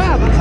job.